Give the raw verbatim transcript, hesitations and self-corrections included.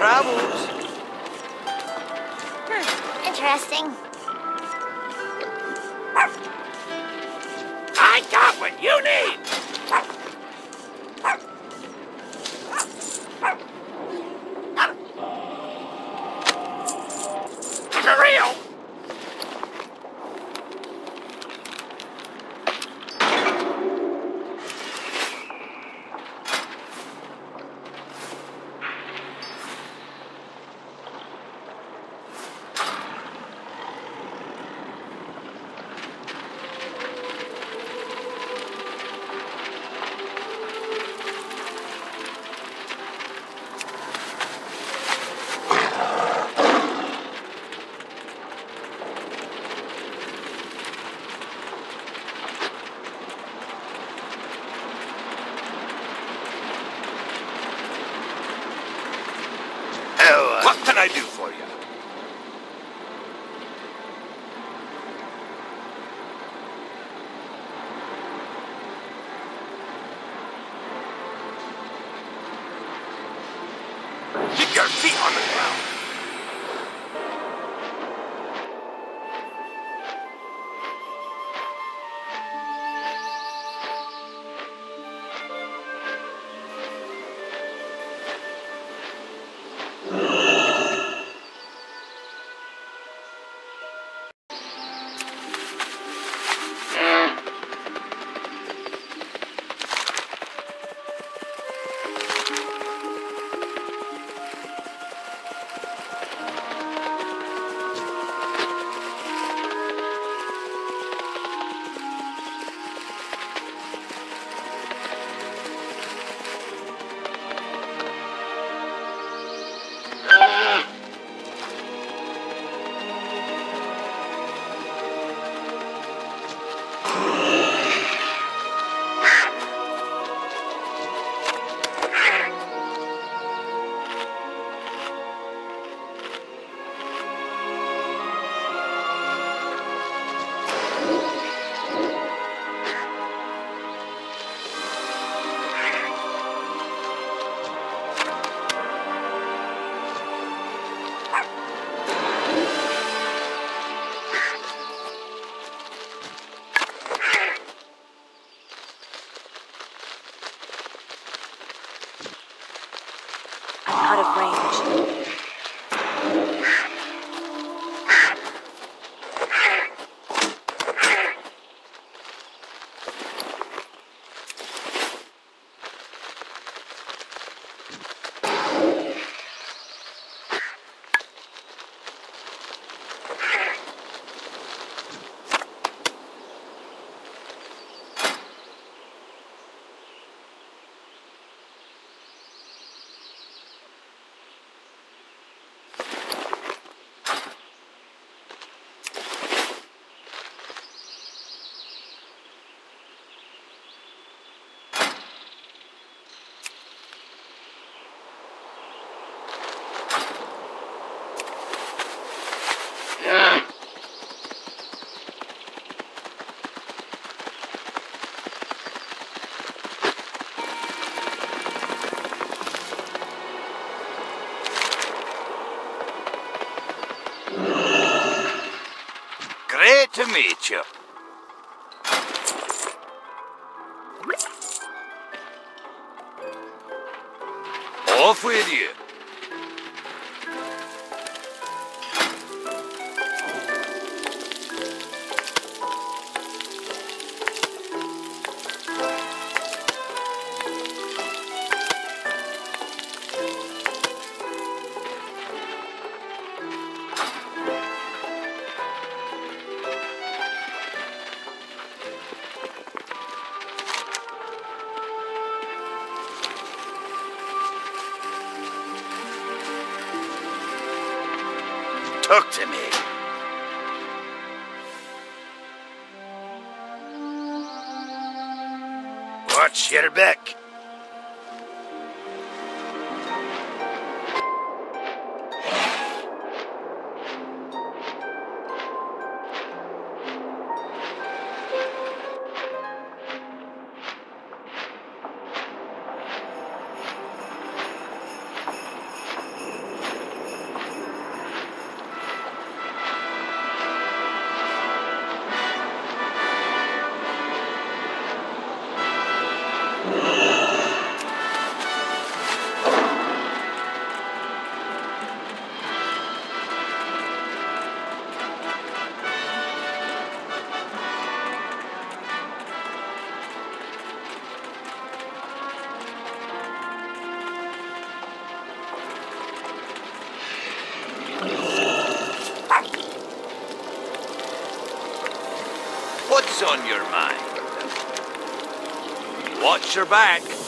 travels. Hmm, interesting. I got what you need! For real! I do for you. Keep your feet on the ground. Great to meet you. Off with you. Talk to me. Watch your back. What's on your mind? Watch your back.